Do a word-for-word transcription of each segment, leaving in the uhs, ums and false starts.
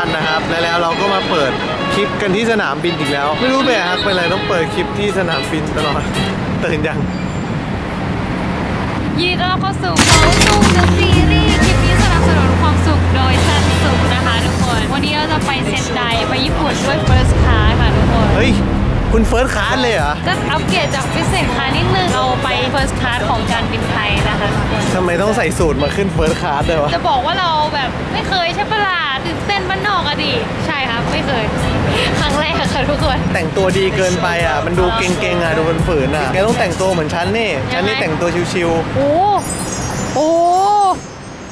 กันนะครับและแล้วเราก็มาเปิดคลิปกันที่สนามบินอีกแล้วไม่รู้แม่ครับเป็นอะไรต้องเปิดคลิปที่สนามบินตลอดตื่นยังยินดีต้อนรับเข้าสู่เมาส์ตุ้งเดอะซีรีส์คลิปนี้สนับสนุนความสุขโดยซันสุขนะคะทุกคนวันนี้เราจะไปเซนไดไปญี่ปุ่นด้วย First Class ค่ะทุกคนเฮ้ยคุณ First Class เลยเหรอก็อัปเกรดจาก Business Class นิดนึงเราไป First Class ของการบินไทยนะคะทำไมต้องใส่สูตรมาขึ้น First Class เลยวะจะบอกว่าเราแบบไม่เคยใช่ปะล่ะตื่นเต้นบ้านนอกอะดิใช่ครับไม่เคยครั้งแรกค่ะทุกคนแต่งตัวดีเกินไปอ่ะมันดูเก่งๆอ่ะดูฝืนๆอ่ะแกต้องแต่งตัวเหมือนฉันนี่ฉันนี่แต่งตัวชิวๆโอ้โอ้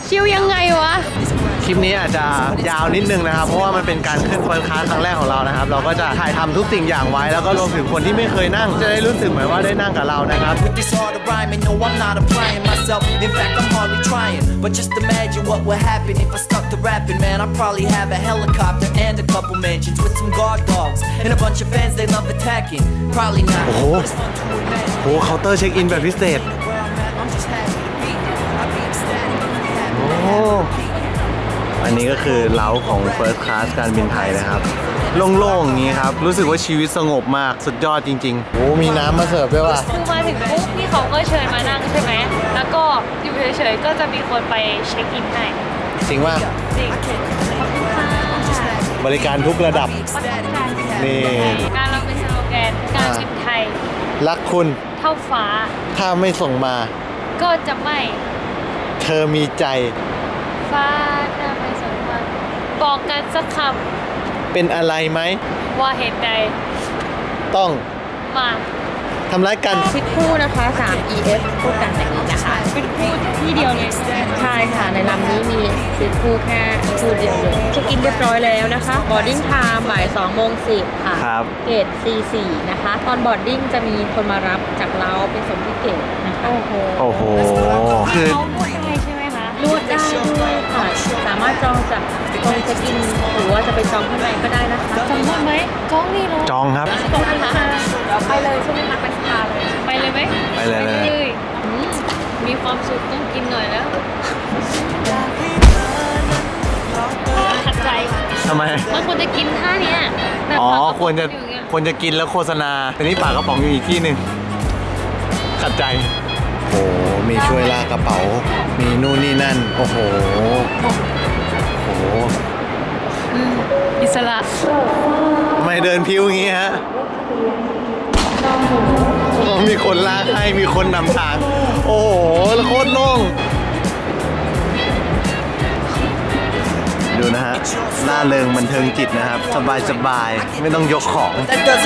ชิวยังไงวะคลิปนี้อาจจะยาวนิดนึงนะครับเพราะว่ามันเป็นการขึ้นเฟิร์สคลาสครั้งแรกของเรานะครับเราก็จะถ่ายทำทุกสิ่งอย่างไว้แล้วก็รวมถึงคนที่ไม่เคยนั่งจะได้รู้สึกเหมือนว่าได้นั่งกับเรานะครับโอ้โหโอ้โหเคาน์เตอร์เช็คอินแบบพิเศษอันนี้ก็คือเล้าของ First Class การบินไทยนะครับโล่งๆอย่างนี้ครับรู้สึกว่าชีวิตสงบมากสุดยอดจริงๆโอ้มีน้ำมาเสิร์ฟด้วยว่ะคือมาถึงปุ๊บนี่เขาก็เชิญมานั่งใช่ไหมแล้วก็อยู่เฉยๆก็จะมีคนไปเช็คอินให้จริงว่าจริงบริการทุกระดับนี่การเราเป็นสโลแกนการบินไทยรักคุณเท่าฟ้าถ้าไม่ส่งมาก็จะไม่เธอมีใจฟ้าหน้าไม่สมหวังบอกกันสักคำเป็นอะไรไหมว่าเหตุใดต้องมาทำร้ายกันฟิตคู่นะคะสาม อี เอฟ คู่กันแบบนี้นะคะฟิตคู่ที่เดียวเลยใช่ค่ะในลำนี้มีฟิตคู่แค่คู่เดียวเลยเช็คอินเรียบร้อยแล้วนะคะบอร์ดิ้งไทม์บ่ายสองโมงสิบค่ะเกต ซี สี่ นะคะตอนบอร์ดิ้งจะมีคนมารับจากเราไปส่งที่เกตนะคะโอ้โหโอ้โหคือลวดได้ด้วยค่ะสามารถจองจากตรงเช็คอินหรือว่าจะไปจองข้างในก็ได้นะคะจองได้ไหมจองนี่เลยจองครับจองค่ะไปเลยช่วงนี้มาเป็นสตาร์เลยไปเลยไหมไปเลยเลยมีความสุขต้องกินหน่อยแล้วขัดใจทำไมมันควรจะกินท่านี้อ๋อควรจะควรจะกินแล้วโฆษณาแต่นี่ปากกระป๋องอยู่อีกที่หนึ่งขัดใจโอ้โหมีช่วยลากกระเป๋ามีนู่นนี่นั่นโอ้โหโอ้โหอิสระไม่เดินพิ้วอย่างงี้ฮะมีคนลากให้มีคนนำทางโอ้โหโคตรโล่งดูนะฮะล่าเริงบันเทิงจิตนะครับสบายสบายไม่ต้องยกของขอบ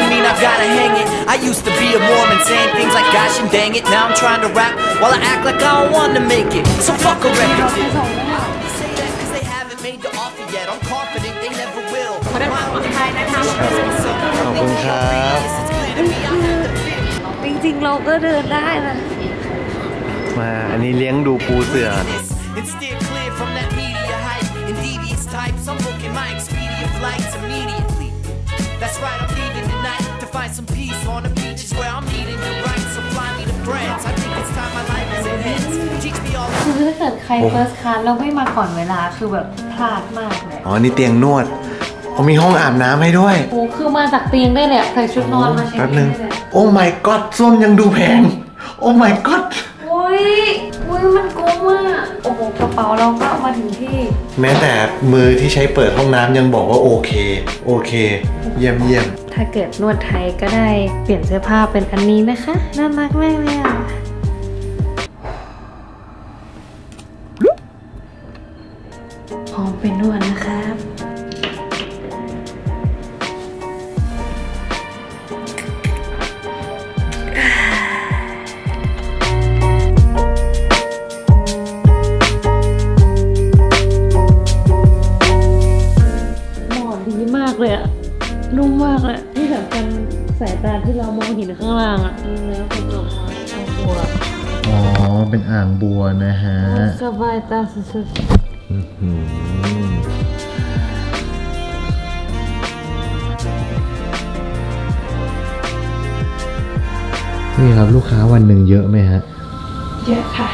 คุณครับจริงๆเราก็เดินได้นะมาอันนี้เลี้ยงดูปูเสือI'm booking my Expedia flights immediately. That's right, I'm leaving tonight to find some peace on the beaches where I'm needing the right. So fly me to France. I think it's time my life is in hands. Teach me all. คือถ้าเกิดใคร First Class เราไม่มาก่อนเวลาคือแบบพลาดมากเลยอ๋อนี่เตียงนวดเขามีห้องอาบน้ำให้ด้วยโอ้คือมาจากเตียงได้เลยใส่ชุดนอนมาแป๊บนึงโอ้ my god ส้มยังดูแพงโอ้ my god โอ้ยโอ้ยมันโกงมากโอ้โหกระเป๋าเราก็มาถึงที่แม้แต่มือที่ใช้เปิดห้องน้ำยังบอกว่าโอเคโอเคเยี่ยมเยี่ยมถ้าเกิดนวดไทยก็ได้เปลี่ยนเสื้อผ้าเป็นอันนี้นะคะน่ารักมากเลยอ่ะพร้อมไปนวดนะครับนุ่มมากเลยที่สำคัญสายตาที่เรามองเห็นข้างล่างอ่ะนี่แล้วเป็นดอกไม้อ่างบัวอ๋อเป็นอ่างบัวนะฮะสบายตาสุดๆนี่ครับลูกค้าวันหนึ่งเยอะไหมฮะเยอะค่ะ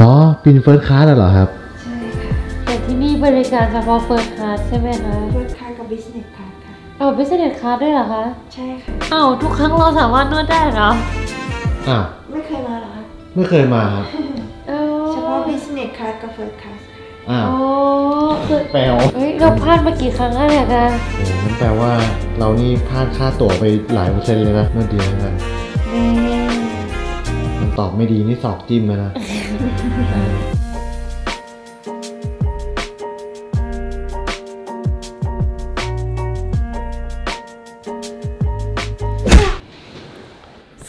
อ๋อบิน First Class เหรอครับใช่ค่ะแต่ที่นี่ บริการเฉพาะ First Class ใช่ไหมคะ First Class กับ Business Class ค่ะเอา Business Class ด้วยเหรอคะใช่ค่ะอ้าวทุกครั้งเราสามารถนวดได้เหรออ้าวไม่เคยมาเหรอคะไม่เคยมาครับเฉพาะ Business Class กับ First Class อ้าวแปลว่าเราพลาดมากี่ครั้งแล้วเนี่ยคะโอ้นั่นแปลว่าเรานี่พลาดค่าตั๋วไปหลายเปอร์เซ็นต์เลยนะนวดดีเหมือนกันตอบไม่ดีนี่สอบจิ้มเลยนะ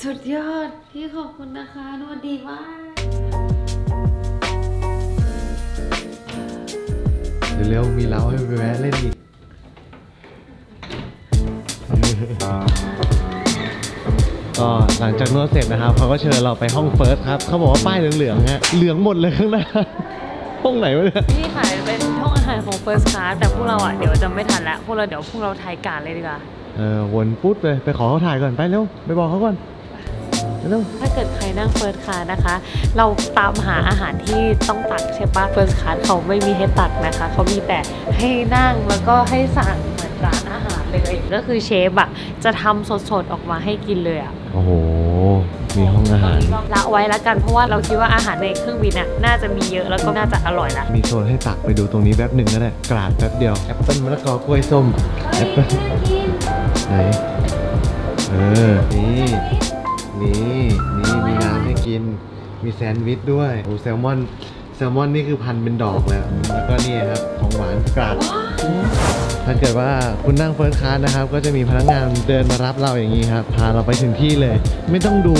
สุดยอดพี่ขอบคุณนะคะนวดดีมากเร็วๆมีเล้าให้ไปแวะเล่นอีกก็หลังจากนวดเสร็จนะครับเขาก็เชิญเราไปห้องเฟิร์สครับเขาบอกว่าป้ายเหลืองๆฮะเหลืองหมดเลยข้างหน้าห้องไหนวะเนี่ยนี่ค่ะเป็นห้องอาหารของเฟิร์สคลาสแต่พวกเราอ่ะเดี๋ยวจะไม่ทันละพวกเราเดี๋ยวพวกเราถ่ายการเลยดีกว่าเออวนปุ๊บเลยไปขอเขาถ่ายก่อนไปเร็วไปบอกเขาก่อนถ้าเกิดใครนั่งเฟิร์สคลาสนะคะเราตามหาอาหารที่ต้องตักใช่ปะเฟิร์สคลาสเขาไม่มีให้ตักนะคะเขามีแต่ให้นั่งแล้วก็ให้สั่งเหมือนร้านอาหารเลยก็คือเชฟอะจะทำสดๆออกมาให้กินเลยอะโอ้โหมีห้องอาหารละไว้ละกันเพราะว่าเราคิดว่าอาหารในเครื่องบินน่ะน่าจะมีเยอะแล้วก็น่าจะอร่อยละมีโซนให้ตักไปดูตรงนี้แป๊บหนึ่งก็ได้กราดแป๊บเดียวแอปเปิ้ลมะละกอกล้วยส้มแอปเปิ้ลไหนเออนี่นี่นี่มีน้ำให้กินมีแซนด์วิชด้วยโอ้แซลมอนแซลมอนนี่คือพันเป็นดอกเลยแล้วก็นี่ครับของหวานกราดถ้าเกิดว่าคุณนั่งเฟิร์สคลาสนะครับก็จะมีพนักงานเดินมารับเราอย่างนี้ครับพาเราไปถึงที่เลยไม่ต้องดู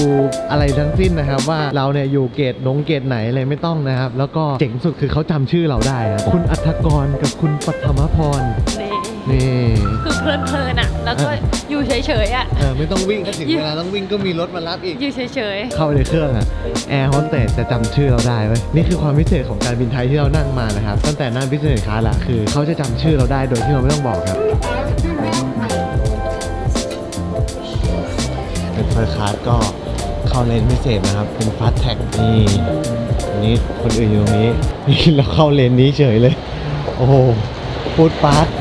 อะไรทั้งสิ้นนะครับว่าเราเนี่ยอยู่เกตนงเกตไหนเลยไม่ต้องนะครับแล้วก็เจ๋งสุดคือเขาจำชื่อเราได้นะคุณอัฐกรกับคุณปฐมพรนี่คือเพลินเพลินอ่ะแล้วก็อยู่เฉยๆอ่ะไม่ต้องวิ่งถ้าถึงเวลาต้องวิ่งก็มีรถมารับอีกอยู่เฉยๆเข้าในเครื่องอ่ะแอร์โฮสเตสจะจำชื่อเราได้ไหมนี่คือความพิเศษของการบินไทยที่เรานั่งมานะครับตั้งแต่นั่งพิเศษคลาสละคือเขาจะจำชื่อเราได้โดยที่เราไม่ต้องบอกครับเป็นเฟิร์สคลาสก็เข้าเลนพิเศษนะครับเป็นฟาสต์แท็กนี่นี่คนอื่นอยู่ตรงนี้เราเข้าเลนนี้เฉยเลยโอ้โหฟู้ดฟาสต์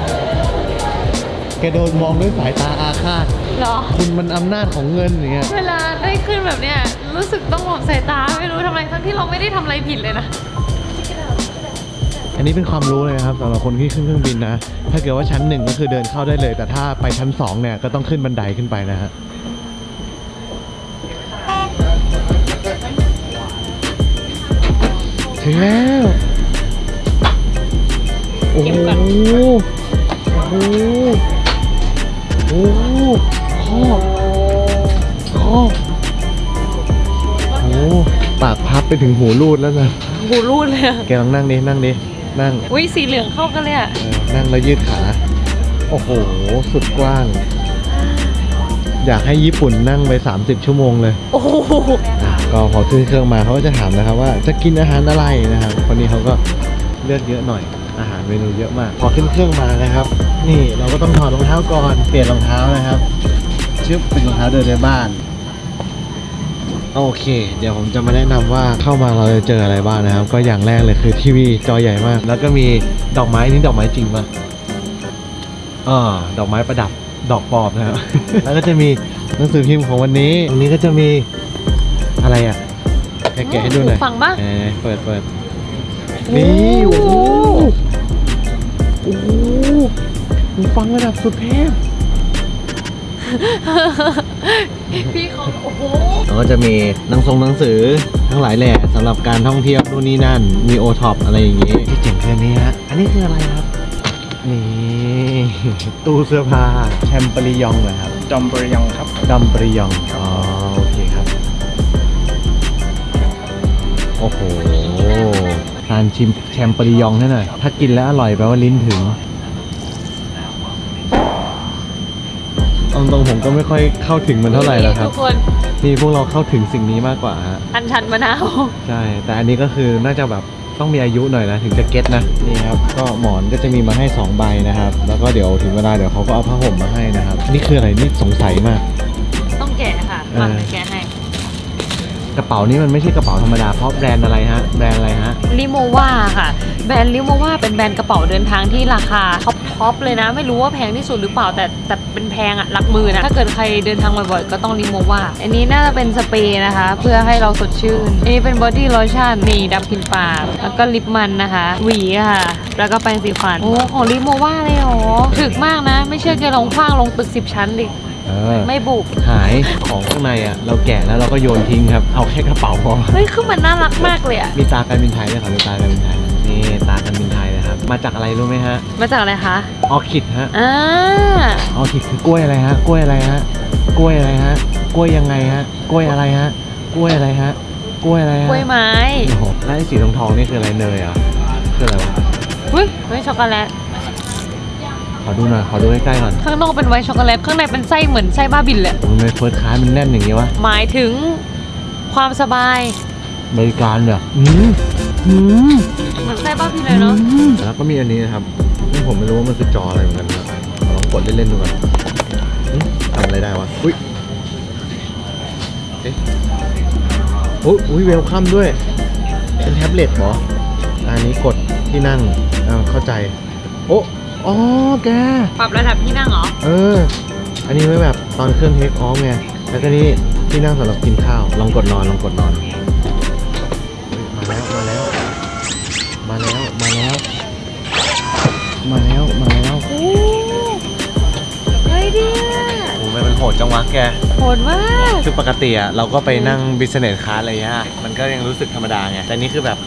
แกโดนมองด้วยสายตาอาฆาตหรอคุณมันอำนาจของเงินอย่างเงี้ยเวลาได้ขึ้นแบบเนี้ยรู้สึกต้องหลบสายตาไม่รู้ทำไมทั้งที่เราไม่ได้ทำอะไรผิดเลยนะอันนี้เป็นความรู้เลยนะครับสำหรับคนที่ขึ้นเครื่องบินนะถ้าเกิดว่าชั้นหนึ่งก็คือเดินเข้าได้เลยแต่ถ้าไปชั้นสองเนี่ยก็ต้องขึ้นบันไดขึ้นไปนะฮะถึงแล้วโอ้โหโอ้โหโอ้โหปากพับไปถึงหูรูดแล้วนะหูรูดเลยแกลองนั่งดินั่งดินั่งอุ้ยสีเหลืองเข้ากันเลยอ่ะนั่งแล้วยืดขาโอ้โหสุดกว้างอยากให้ญี่ปุ่นนั่งไปสามสิบชั่วโมงเลยโอ้โหก็พอขึ้นเครื่องมาเขาก็จะถามนะครับว่าจะกินอาหารอะไรนะครับคนนี้เขาก็เลือกเยอะหน่อยอาหารเมนูเยอะมากพอขึ้นเครื่องมานะครับนี่เราก็ต้องถอดรองเท้าก่อนเปลี่ยนรองเท้านะครับชื่อเป็นรองเท้าเดินในบ้านโอเคเดี๋ยวผมจะมาแนะนำว่าเข้ามาเราจะเจออะไรบ้างนะครับก็อย่างแรกเลยคือทีวีจอใหญ่มากแล้วก็มีดอกไม้นี่ดอกไม้จริงปะอ่าดอกไม้ประดับดอกปลอมนะครับ แล้วก็จะมีหนังสือพิมพ์ของวันนี้ตรงนี้ก็จะมีอะไรอ่ะแกะให้ดูหน่อยฟังบ้างเปิดเปิดนี่โอ้โหโอ้โหฟังระดับสุดเทพพี่เขาโอ้โหแล้วก็จะมีหนังทรงหนังสือทั้งหลายแหล่สำหรับการท่องเที่ยวนู่นนี่นั่นมีโอท็อปอะไรอย่างงี้ที่เจ๋งคือนี้ฮะอันนี้คืออะไรครับนี่ตู้เสื้อผ้าแชมเปอริยองเหรอครับดอมเปอริยองครับดอมเปอริยองอ๋อโอเคครับโอ้โหทานชิมแชมเปอริยองให้หน่อยถ้ากินแล้วอร่อยแปลว่าลิ้นถึงตรงผมก็ไม่ค่อยเข้าถึงมันเท่าไหร่แล้วครับนี่พวกเราเข้าถึงสิ่งนี้มากกว่าฮะอันชันมะนาวใช่แต่อันนี้ก็คือน่าจะแบบต้องมีอายุหน่อยนะถึงจะเก็ตนะนี่ครับก็หมอนก็จะมีมาให้สองใบนะครับแล้วก็เดี๋ยวถึงเวลาเดี๋ยวเขาก็เอาผ้าห่มมาให้นะครับนี่คืออะไรนี่สงสัยมากต้องแกะค่ะมาแกะให้กระเป๋านี้มันไม่ใช่กระเป๋าธรรมดาเพราะแบรนด์อะไรฮะแบรนด์อะไรฮะลิโมว่าค่ะ แบรนด์ริ้วมาว่าเป็นแบรนด์กระเป๋าเดินทางที่ราคาท็อปท็อปเลยนะไม่รู้ว่าแพงที่สุดหรือเปล่าแต่แต่เป็นแพงอะหลักหมื่นนะถ้าเกิดใครเดินทางบ่อยๆก็ต้องริ้วมาว่าอันนี้น่าจะเป็นสเปรย์นะคะเพื่อให้เราสดชื่นอันนี้เป็นบอดี้โลชั่นมีดำกลิ่นปากแล้วก็ลิปมันนะคะหวีค่ะแล้วก็แปรงสีฟันโอ้ของริ้วมาว่าเลยเหรอถึกมากนะไม่เชื่อแกลองคว้างลงตึกสิบชั้นดิไม่บุกหายของข้างในอ่ะเราแกะแล้วเราก็โยนทิ้งครับเอาแค่กระเป๋าพอเฮ้ยคือมันน่ารักมากเลยอ่ะมีตาการบินไทยเลยค่ะมีตาการบินไทยนี่ตาการบินไทยนะครับมาจากอะไรรู้ไหมฮะมาจากอะไรคะออคิดฮะอ่าออคิดคือกล้วยอะไรฮะกล้วยอะไรฮะกล้วยอะไรฮะกล้วยยังไงฮะกล้วยอะไรฮะกล้วยอะไรฮะกล้วยอะไรฮะกล้วยไม้แล้วสีทองทองนี่คืออะไรเนยอ่ะคืออะไรวะเฮ้ยเฮ้ยช็อกโกแลตขอดูหน่อยขอดูใกล้ๆก่อนข้างนอกเป็นไวท์ช็อกโกแลตข้างในเป็นไส้เหมือนไส้บ้าบินเลยมันเป็นเฟิร์สคลาสมันแน่นอย่างนี้วะหมายถึงความสบายบริการเนี่ยอืมอืมเหมือนไส้บ้าบินเลยเนาะแล้วก็มีอันนี้นะครับนี่ผมไม่รู้ว่ามันคือจออะไรเหมือนกันนะลองกดเล่นๆดูก่อนทำอะไรได้วะอุ้ยเอ๊ะอุ้ยเวลคัมด้วยเป็นแท็บเล็ตเหรออันนี้กดที่นั่งอ่าเข้าใจโอ้อ๋อแกปรับระดับที่นั่งเหรอเอออันนี้ไม่แบบตอนเครื่องเทคออฟไงแล้วก็นี่ที่นั่งสำหรับกินข้าวลองกดนอนลองกดนอนมาแล้วมาแล้วมาแล้วมาแล้วมาแล้วมาแล้วโอ้เฮ้ยดิโอ้มันโหดจังวะแกโหดมากคือปกติอะเราก็ไปนั่งบิสเนสคลาสอะไรเงี้ยมันก็ยังรู้สึกธรรมดาไงแต่นี่คือแบบ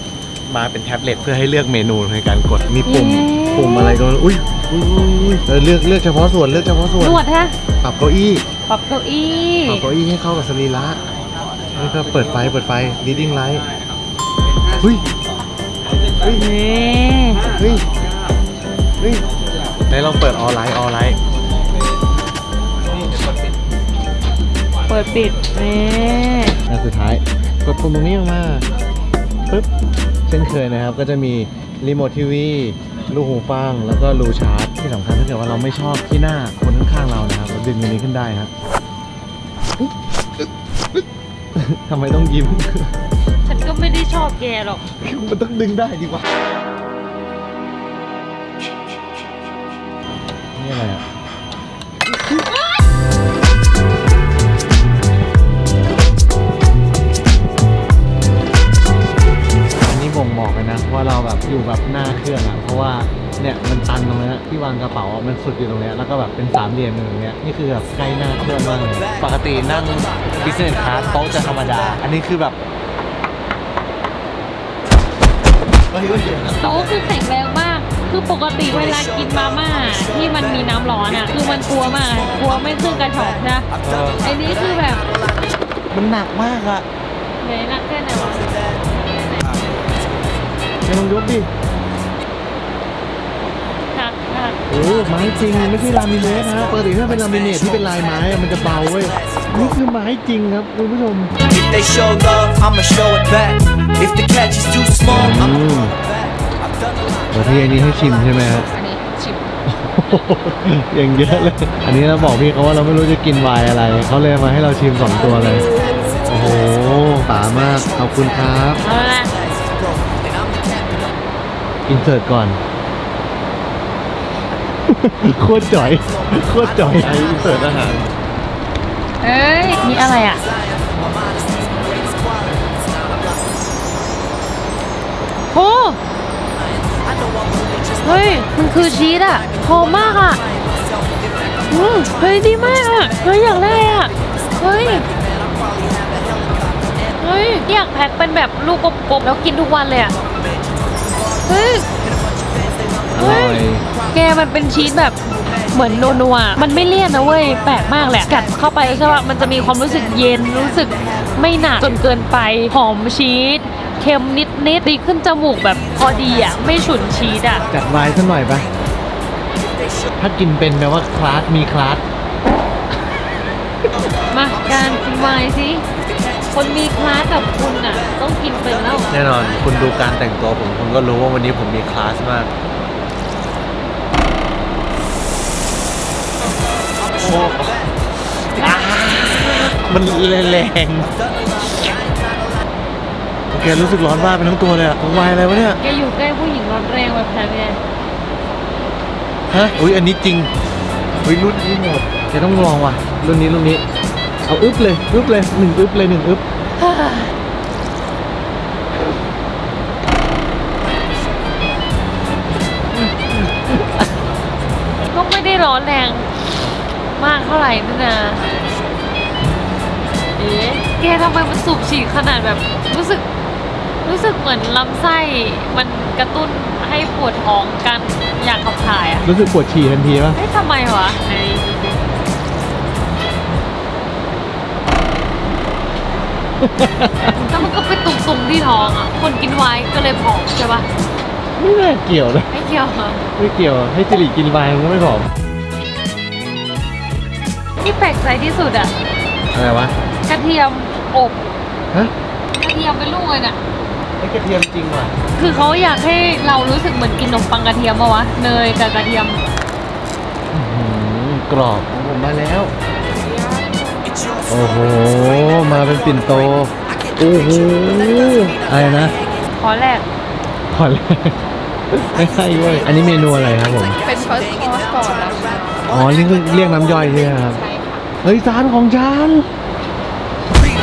มาเป็นแท็บเล็ตเพื่อให้เลือกเมนูในการกดมีปุ่มปุ่มอะไรก็อุ้ยเลือกเลือกเฉพาะส่วนเลือกเฉพาะส่วนนวดฮะปรับเก้าอี้ปรับเก้าอี้ปรับเก้าอี้ให้เข้ากับสรีระแล้วก็เปิดไฟเปิดไฟ reading light เฮ้ยเฮ้ยเฮ้ยเฮ้ยไหนลองเปิดออนไลน์ออนไลน์เปิดปิดนี่แล้วสุดท้ายกดปุ่มตรงนี้ออกมาปึ๊บเช่นเคยนะครับก็จะมีรีโมททีวีลูกหูฟังแล้วก็รูชาร์จที่สำคัญถ้าเกิดว่าเราไม่ชอบที่หน้าคนข้างๆเรานะครับเราดึงอันนี้ขึ้นได้ครับทำไมต้องยิ้มฉันก็ไม่ได้ชอบแกหรอกมันต้องดึงได้ดีกว่านี่อะไรอ่ะว่าเราแบบอยู่แบบหน้าเครื่องอ่ะเพราะว่าเนี่ยมันตันตรงนี้ที่วางกระเป๋ามันสุดอยู่ตรงนี้แล้วก็แบบเป็นสามเหลี่ยมอย่างเงี้ยนี่คือแบบใกล้หน้าเครื่องมากเลยปกตินั่ง business class โต๊ะจะธรรมดาอันนี้คือแบบโต๊ะคือแข็งแรงมากคือปกติเวลากินมาม่าที่มันมีน้ำร้อนอ่ะคือมันกลัวมากกลัวไม่ซึ่งกระชอกนะอันนี้คือแบบมันหนักมากอะไหนหนักแค่ไหนวะไม่ต้องยกดิหนักหนักโอ้ไม้จริงไม่ใช่ลามิเนตฮะปกติถ้าเป็นลามิเนตที่เป็นลายไม้มันจะเบาเว้ยนี่คือไม้จริงครับคุณผู้ชมประเทศนี้ให้ชิมใช่ไหมฮะอันนี้ชิมอย่างเยอะเลยอันนี้เราบอกพี่เขาว่าเราไม่รู้จะกินไวน์อะไรเขาเลยมาให้เราชิมสองตัวเลยโอ้โหสามารถขอบคุณครับอินเสิร์ตก่อนโคตรจ่อยโคตรจ่อยไออินเสิร์ตอาหารเอ้ยนี่อะไรอ่ะโอ้เฮ้ยมันคือชีสอ่ะหอมมากอ่ะอืมเฮ้ยดีมากอ่ะเฮ้ยอยากได้อ่ะเฮ้ยเฮ้ยอยากแพ็คเป็นแบบลูกกลมๆแล้วกินทุกวันเลยอ่ะเฮ้ยแกมันเป็นชีสแบบเหมือนนัวๆมันไม่เลี่ยนนะเว้ยแปลกมากแหละกัดเข้าไปใช่ป่ะมันจะมีความรู้สึกเย็นรู้สึกไม่หนักจนเกินไปหอมชีสเค็มนิดๆดีขึ้นจมูกแบบพอดีอ่ะไม่ฉุนชีสอ่ะจัดไว้สักหน่อยปะถ้ากินเป็นแปลว่าคลาสมีคลาสมาการกินไวน์สิคนมีคลาสกับคุณอ่ะต้องกินเป็นแล้วแน่นอนคุณดูการแต่งตัวผมคุณก็รู้ว่าวันนี้ผมมีคลาสมากโอ้มันแรง แกรู้สึกร้อนมากเป็นทั้งตัวเลยอะวายอะไรวะเนี่ยแกอยู่ใกล้ผู้หญิงร้อนแรงแบบนั้นไงฮะอุ้ยอันนี้จริงอุ้ยรุ่นนี้หมดแกต้องลองว่ะรุ่นนี้รุ่นนี้เอาอึ๊บเลยอึ๊บเลยหนึ่งอึ๊บเลยหนึ่งอึ๊บก็ไม่ได้ร้อนแรงมากเท่าไหร่นี่นะเอ๊ะแกทำไมมันสูบฉีดขนาดแบบรู้สึกรู้สึกเหมือนลำไส้มันกระตุ้นให้ปวดท้องกันอยากขับถ่ายอะรู้สึกปวดฉี่ทันทีป่ะเอ๊ะทำไมวะแล้วมันก็ไปตุ่มตุ่มที่ท้องอ่ะคนกินไวน์ก็เลยผอมใช่ปะไม่น่าเกี่ยวเลยไม่เกี่ยวไม่เกี่ยวให้จิริกินไวน์มันก็ไม่ผอมที่แปลกใจที่สุดอ่ะอะไรวะกระเทียมอบฮะกระเทียมเป็นลูกเลยน่ะไอ้กระเทียมจริงว่ะคือเขาอยากให้เรารู้สึกเหมือนกินนมปังกระเทียมปะวะเนยกับกระเทียมกรอบผมมาแล้วโอ้โหมาเป็นปิ่นโตโอ้โหอะไรนะขอแรกขอแรกไม่ใช่เว้ยอันนี้เมนูอะไรครับผมเป็น First Class ก่อนนะอ๋อเรียกเรียกน้ำย่อยใช่ไหมครับเฮ้ยจานของฉัน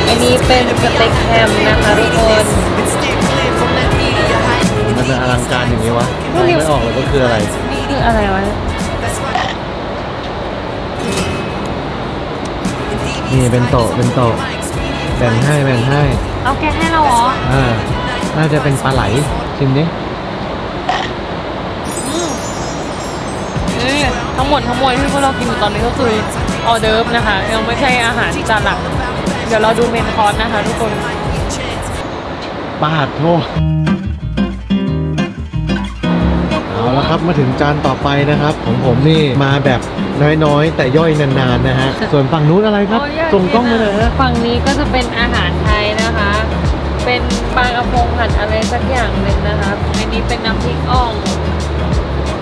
อันนี้เป็นสเต็กแฮมนะคะทุกคนมันจะอลังการอย่างนี้วะไม่ออกเลยก็คืออะไรคืออะไรวะนี่เป็นโต๊ะเป็นโต๊ะแบ่งให้แบ่งให้เอาแกให้เราเหรออ่าน่าจะเป็นปลาไหลชิมดินี่ทั้งหมดทั้งมวลที่พวกเรากินอยู่ตอนนี้ก็คือออเดิร์ฟนะคะยังไม่ใช่อาหารจานหลักเดี๋ยวเราดูเมนคอร์สนะคะทุกคนปาดโทษเอาละครับมาถึงจานต่อไปนะครับของผมนี่มาแบบน้อยๆแต่ย่อยนานๆนะฮะส่วนฝั่งนู้นอะไรครับตรงต้องเลยฮะฝั่งนี้ก็จะเป็นอาหารไทยนะคะเป็นปลากระพงหั่นอะไรสักอย่างหนึ่งนะคะอันนี้เป็นน้ำพริกอ่อง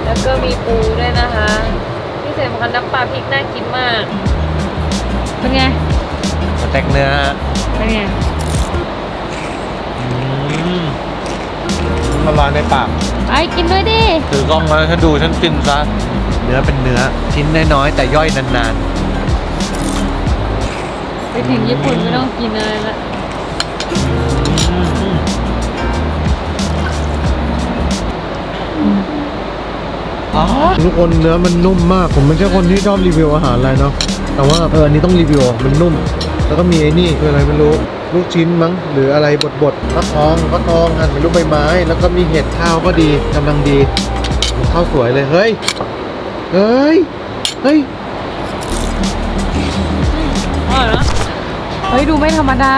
แล้วก็มีปูด้วยนะคะที่เสร็จของน้ำปลาพริกน่ากินมากเป็นไงสเต็กเนื้อเป็นไงมันร้อนในปากไอ้กินด้วยดิถือกล้องมาฉันดูฉันกินซะเนื้อเป็นเนื้อชิ้นน้อยๆแต่ย่อยนานๆไปถึงญี่ปุ่นไม่ต้องกินอะไรละอ๋อทุกคนเนื้อมันนุ่มมากผมไม่ใช่คนที่ชอบรีวิวอาหารอะไรเนาะแต่ว่าเอออันนี้ต้องรีวิวมันนุ่มแล้วก็มีไอ้นี่คืออะไรไม่รู้ลูกชิ้นมั้งหรืออะไรบดๆฟักทองฟักทองหั่นเป็นรูปใบไม้แล้วก็มีเห็ดข้าวก็ดีกำลังดีข้าวสวยเลยเฮ้ยเฮ้ยเฮ้ยอร่อยนะเฮ้ยดูไม่ธรรมดา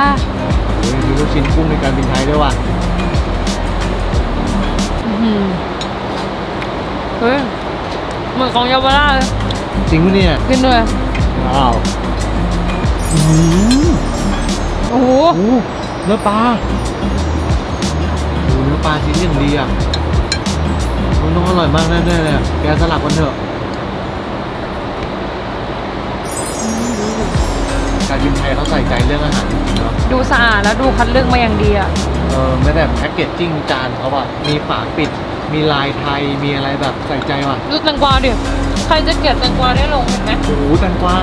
มีลูกชิ้นกุ้งในการบินไทยด้วยว่ะเฮ้ยเหมือนของเยาวราชเลยจริงปะเนี่ยกินด้วยว้าวโอ้โหเนื้อปลาเนื้อปลาชิ้นอย่างดีอ่ะมันต้องอร่อยมากแน่ๆเลยแกสลับกันเถอะการบินไทยเขาใส่ใจเรื่องอาหารจริงๆเนาะดูสะอาดแล้วดูคัดเลือกมาอย่างดีอ่ะเออไม่แต่แพ็กเกจจิ้งจานเขาอะมีฝาปิดมีลายไทยมีอะไรแบบใส่ใจว่ะดูแตงกวาดิใครจะเกลียดแตงกวาได้ลงเห็นไหมโอ้โหแตงกวา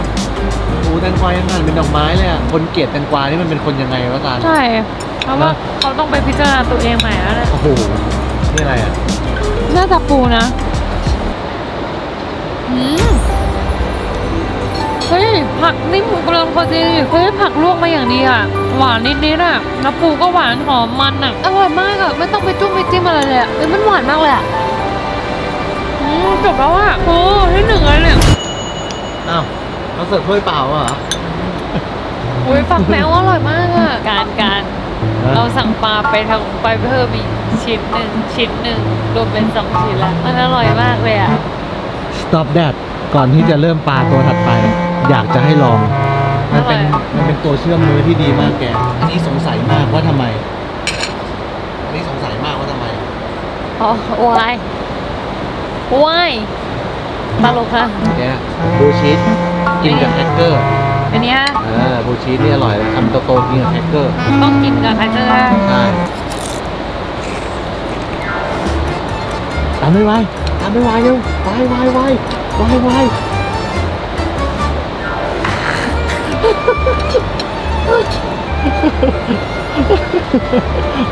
โอ้แตงกวายังหั่นเป็นดอกไม้เลยอ่ะคนเกลียดแตงกวานี่มันเป็นคนยังไงวะจานใช่เพราะว่าเขาต้องไปพิจารณาตัวเองใหม่แล้วแหละโอ้โหนี่อะไรอ่ะน่าจะปูนะอืมเฮ้ยผักนี่หมูกระเทียมพอดีเฮ้ยผักลวกมาอย่างดีอ่ะหวานนิดๆอ่ะแล้วปูก็หวานหอมมันอ่ะอร่อยมากอ่ะไม่ต้องไปจุ้มไปจิ้มอะไรเลยอ่ะมันหวานมากเลยอ่ะจบแล้วอ่ะโอ้ที่หนึ่งเลยเนี่ยอ้าวเราเสิร์ฟถ้วยเปล่าอ่ะโอ้ยฝักแมวอร่อยมากอ่ะการการเราสั่งปลาไปทางไปเพิ่มอีกชิ้นหนึ่งชิ้นหนึ่งรวมเป็นสองชิ้นละมันอร่อยมากเลยอ่ะ stop that ก่อนที่จะเริ่มปลาตัวถัดไปอยากจะให้ลองมันเป็นมันเป็นตัวเชื่อมมือที่ดีมากแกอันนี้สงสัยมากว่าทำไมอันนี้สงสัยมากว่าทำไมอ๋ออะไรว้ายตลกค่ะเนี่ยบูชีสกินกับแฮกเกอร์อันนี้ฮะบูชีสนี่อร่อยทำโตโตกินกับแฮกเกอร์ต้องกินกับแฮกเกอร์ใช่ ามไม่ไหวตามไม่ไหวเร็วไวไวไวไวไว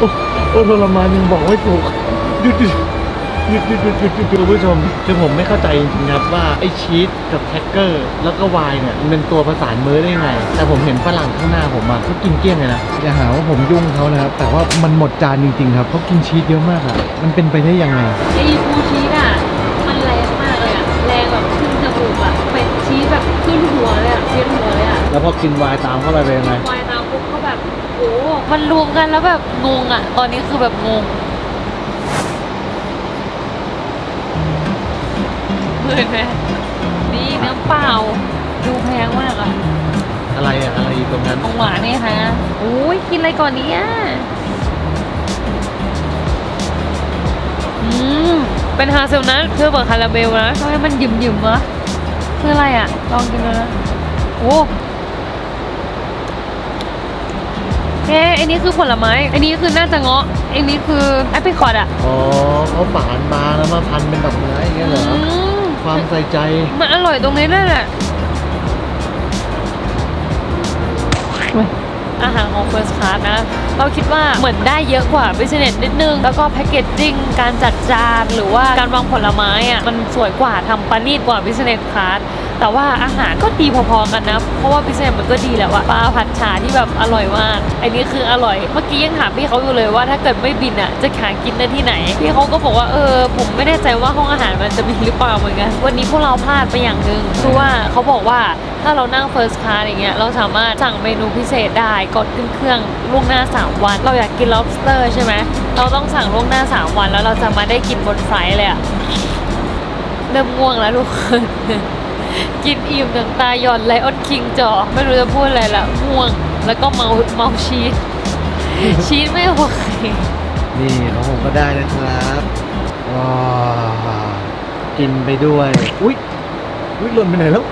โอ้ทรมานยังบอกไม่ถูกหยุดหยุดหยุดหยุดหยุดหยุดหยุดคุณผู้ชมคือผมไม่เข้าใจจริงๆครับว่าไอ้ชีสกับแท็กเกอร์แล้วก็ไวน์เนี่ยมันเป็นตัวประสานมือได้ไงแต่ผมเห็นฝรั่งข้างหน้าผมอ่ะเขากินเกลี้ยงเลยนะอย่าหาว่าผมยุ่งเขานะครับแต่ว่ามันหมดจานจริงๆครับเขากินชีสเยอะมากอ่ะมันเป็นไปได้ยังไงไอ้ฟูชีสอ่ะมันแรงมากเลยอ่ะแรงแบบขึ้นจมูกอ่ะเป็นชีสแบบขึ้นหัวเลยอ่ะเวียนหัวเลยอ่ะแล้วพอกินไวน์ตามเข้าไปเป็นยังไงไวน์ตามปุ๊บเขาแบบโอ้มันรวมกันแล้วแบบงงอ่ะตอนนี้คือแบบงงนี่น้ำเปล่าดูแพงมากอะอะไรอะอะไรอยู่ตรงนั้นของหวานนี่ค่ะโอ้ยกินอะไรก่อนเนี่ยอืมเป็นฮาเซลนัทเพื่อเปิดคาราเมลนะทำให้มันหยุ่มๆวะคืออะไรอะลองกินดูนะโอ้แกอันนี้คือผลไม้อันนี้คือน่าจะเงาะอันนี้คือแอปเปิลคอร์ดอะอ๋อเขาฝานมาแล้วมาพันเป็นดอกไม้อย่างเงี้ยเหรอความใส่ใจมันอร่อยตรงนี้นั่นแหละอาหารของ First Class นะเราคิดว่าเหมือนได้เยอะกว่า Business นิดนึงแล้วก็แพ็กเกจจิ้งการจัดจานหรือว่าการวางผลไม้อะมันสวยกว่าทำประณีตกว่า Business Class แต่ว่าอาหารก็ดีพอๆกันนะเพราะว่า Business มันก็ดีแหละว่าปลาผัดฉ่าที่แบบอร่อยมากอันนี้คืออร่อยเมื่อกี้ยังถามพี่เขาอยู่เลยว่าถ้าเกิดไม่บินอะจะหากินได้ที่ไหนพี่เขาก็บอกว่าเออผมไม่แน่ใจว่าห้องอาหารมันจะมีหรือเปล่าเหมือนกันวันนี้พวกเราพลาดไปอย่างนึงคือว่าเขาบอกว่าถ้าเรานั่ง First Class อย่างเงี้ยเราสามารถสั่งเมนูพิเศษได้กดขึ้นเครื่องล่วงหน้าสามวันเราอยากกิน lobster ใช่ไหมเราต้องสั่งล่วงหน้าสามวันแล้วเราจะมาได้กินบนไฟล์เลยอะเริ่มง่วงแล้วทุกคน กินอิ่มจนตาหย่อนไลออนคิงจอไม่รู้จะพูดอะไรละง่วงแล้วก็เมาเมาชีส ชีสไม่ไหวนี่ของผมก็ได้นะครับว้ากินไปด้วยอุ๊ยอุ๊ยหล่นไปไหนแล้ว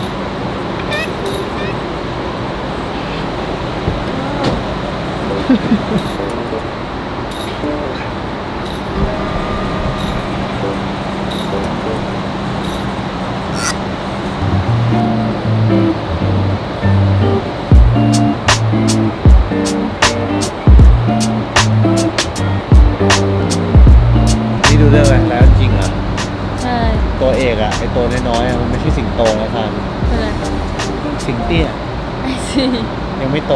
นี่ดูเรื่องแล้วจริงอ่ะใช่ตัวเอกอ่ะไอตัวน้อยๆมันไม่ใช่สิงโตแล้วค่ะสิงเตี้ยยังไม่โต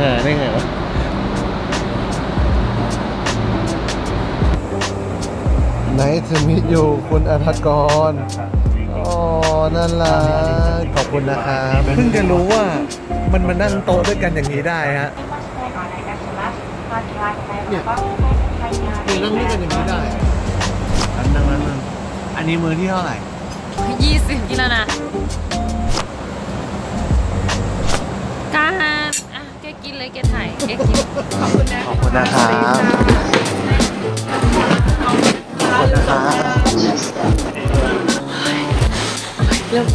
หาได้ไงวะไนท์ทูมีทยูคุณอภัทรกรอ๋อนั่นล่ะขอบคุณนะครับเพิ่งจะรู้ว่ามันมานั่งโต๊ะด้วยกันอย่างนี้ได้ฮะเนี่ยคือนั่งด้วยกันอย่างนี้ได้อันนั้นอันนั้นอันนี้มือที่เท่าไหร่ยี่สิบกิโลนะกาฮันอ่ะแกกินเลยแกถ่ายแกกินขอบคุณนะขอบคุณนะครับขอบคุณนะครับเริ่ม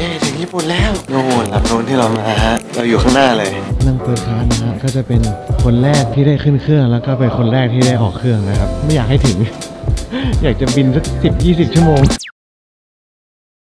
นี่ถึงญี่ปุ่นแล้วโน่นลำโน่นที่เรามาฮะเราอยู่ข้างหน้าเลยนั่งเปิดร้านนะฮะก็จะเป็นคนแรกที่ได้ขึ้นเครื่องแล้วก็เป็นคนแรกที่ได้ออกเครื่องนะครับไม่อยากให้ถึงอยากจะบินสักสิบยี่สิบชั่วโมง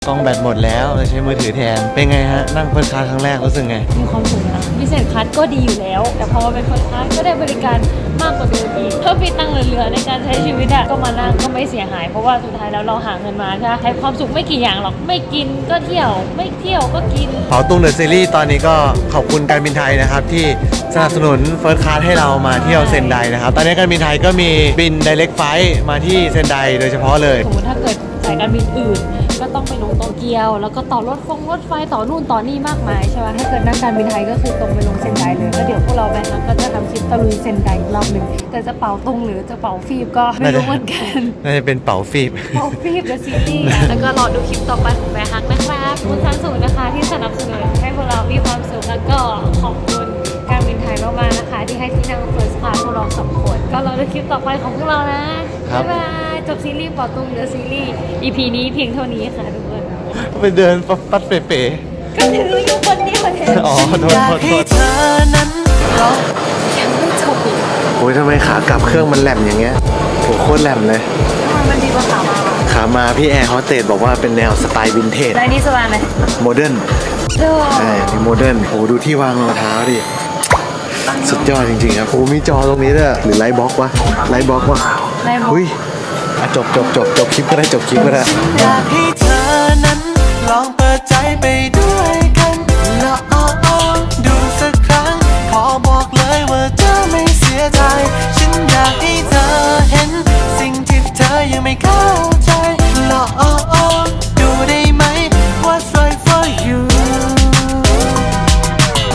กล้องแบตหมดแล้วเราใช้มือถือแทนเป็นไงฮะนั่งเฟิร์สคลาสครั้งแรกรู้สึกไงมีความสุขนะพิเศษคลาสก็ดีอยู่แล้วแต่พอมาเป็นเฟิร์สคลาสก็ได้บริการมากกว่าเดิมอีกเพิ่มมีตังค์เหลือในการใช้ชีวิตอะก็มานั่งก็ไม่เสียหายเพราะว่าสุดท้ายแล้วเราหาเงินมาใช่ไหมใช้ความสุขไม่กี่อย่างหรอกไม่กินก็เที่ยวไม่เที่ยวก็กินขอตุ้งเดอะซีรีส์ตอนนี้ก็ขอบคุณการบินไทยนะครับที่สนับสนุนเฟิร์สคลาสให้เรามาเที่ยวเซนไดนะครับตอนนี้การบินไทยก็มีบินไดเรกไฟท์มาที่เซนไดโดยเฉพาะเลยสมมติถ้าเกิดสายการบินอื่นก็ต้องไปลงโตเกียวแล้วก็ต่อรถฟงรถไฟต่อนู่นต่อนี่มากมายใช่ไหมถ้าเกิดนั่งการบินไทยก็คือตรงไปลงเซนไดเลยแล้วเดี๋ยวพวกเราแบนก็จะทำคลิปตะลุยเซนไดอีกรอบหนึ่งแต่จะเป่าตรงหรือจะเป่าฟีบก็ไม่รู้เหมือนกันน่าจะเป็นเป่าฟีบเป่าฟีบและซีรีส์แล้วก็รอดูคลิปต่อไปของแบนฮักนะครับคุณทั้งสูงนะคะที่สนับสนุนให้พวกเรามีความสุขแล้วก็ขอบคุณการบินไทยมากๆนะคะที่ให้ที่นั่งเฟิร์สคลาสพวกเราสองคนก็รอดูคลิปต่อไปของพวกเรานะบ๊ายบายจบซีรีส์ปอตุ้งเดอะซีรีส์ อี พี นี้เพียงเท่านี้ค่ะทุกคนไปเดินปัดเป๋ๆก็ถืออยู่คนเดียว อ๋อโทษโทษโทษยังไม่จบอีกโอ้ยทำไมขากลับเครื่องมันแหลมอย่างเงี้ยโหโคตรแหลมเลยมันดีกว่าขามาขามาพี่แอร์ฮอสเตสบอกว่าเป็นแนวสไตล์วินเทจได้นี่สบายไหมโมเดิร์นใช่โมเดิร์นโหดูที่วางรองเท้าดิสุดยอดจริงๆครับโอ้มีจอตรงนี้ด้วยหรือไลท์บล็อกวะไลท์บล็อกวะเฮ้ยจบจบจบจบคลิปก็ได้จบคลิปก็ได้อยากให้เธอนั้นลองเปิดใจไปด้วย